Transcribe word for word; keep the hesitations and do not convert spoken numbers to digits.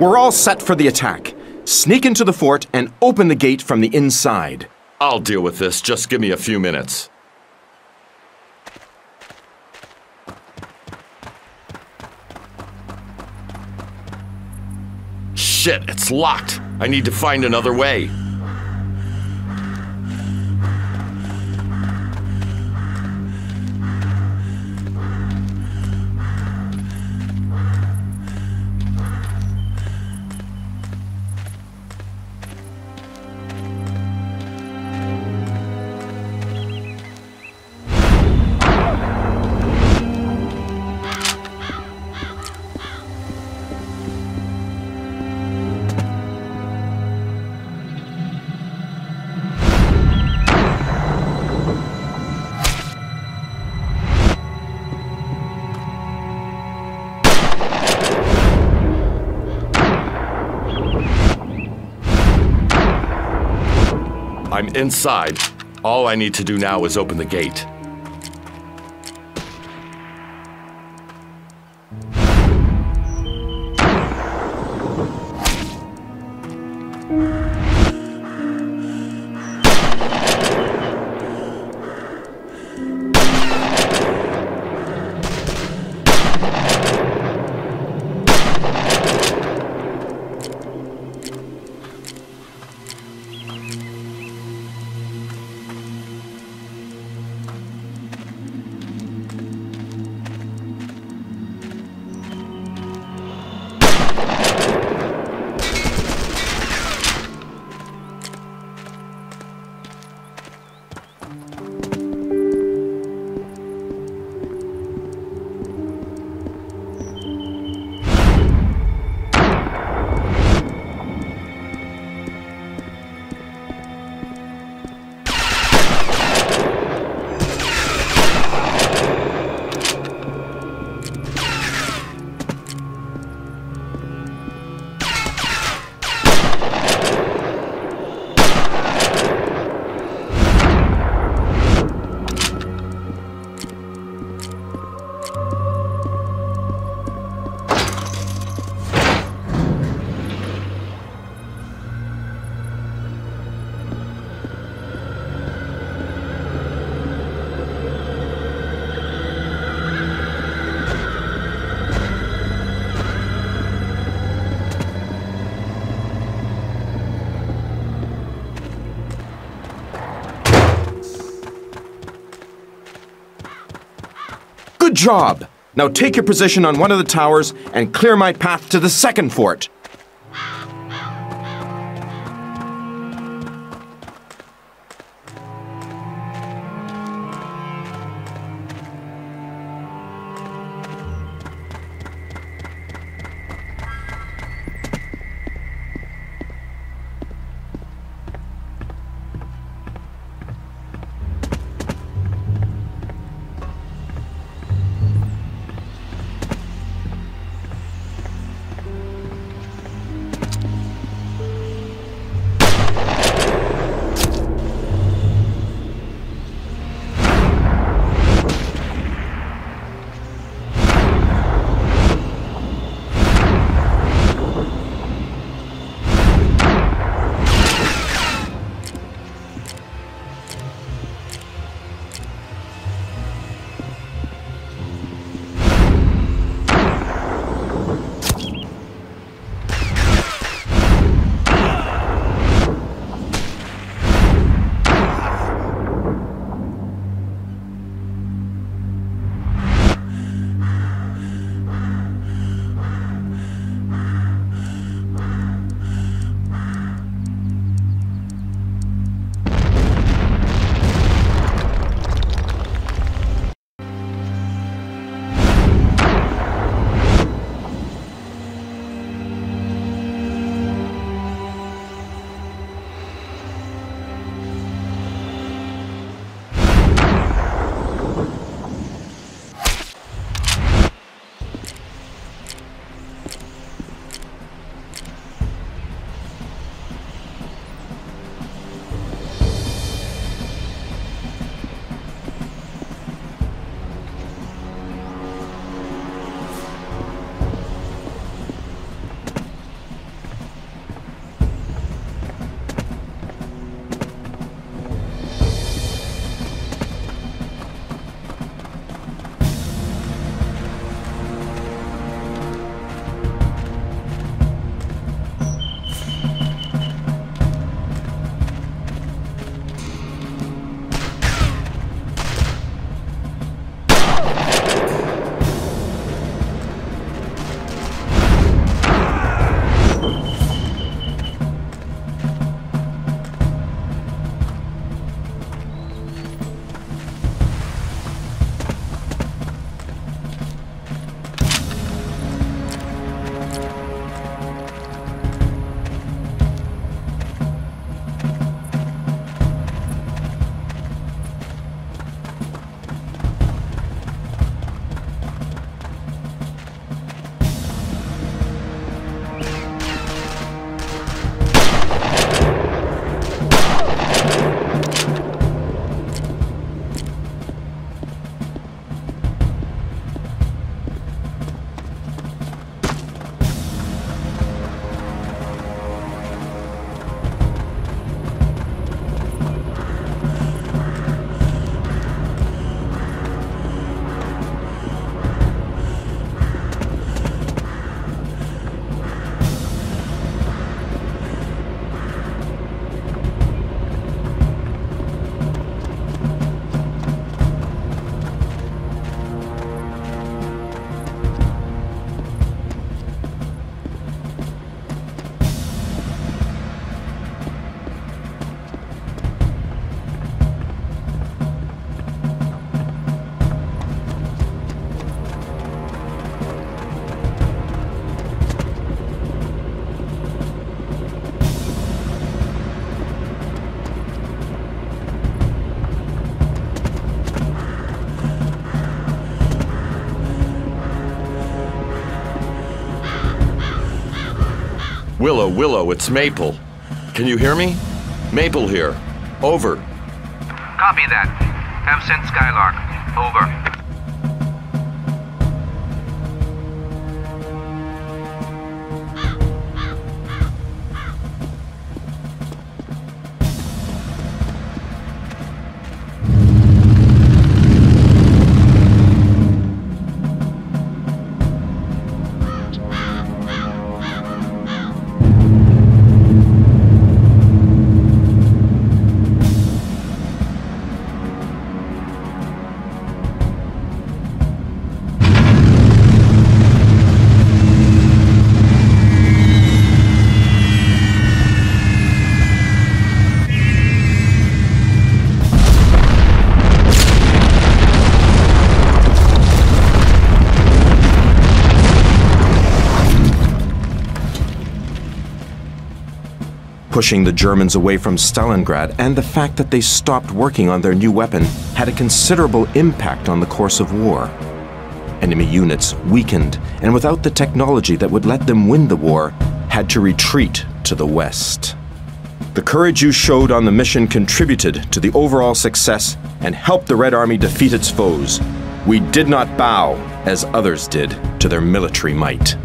We're all set for the attack. Sneak into the fort and open the gate from the inside. I'll deal with this. Just give me a few minutes. Shit, it's locked. I need to find another way. I'm inside. All I need to do now is open the gate. Good job! Now take your position on one of the towers and clear my path to the second fort. Willow, Willow, it's Maple. Can you hear me? Maple here. Over. Copy that. Have sent Skylark. Over. Pushing the Germans away from Stalingrad and the fact that they stopped working on their new weapon had a considerable impact on the course of war. Enemy units, weakened and without the technology that would let them win the war, had to retreat to the west. The courage you showed on the mission contributed to the overall success and helped the Red Army defeat its foes. We did not bow, as others did, to their military might.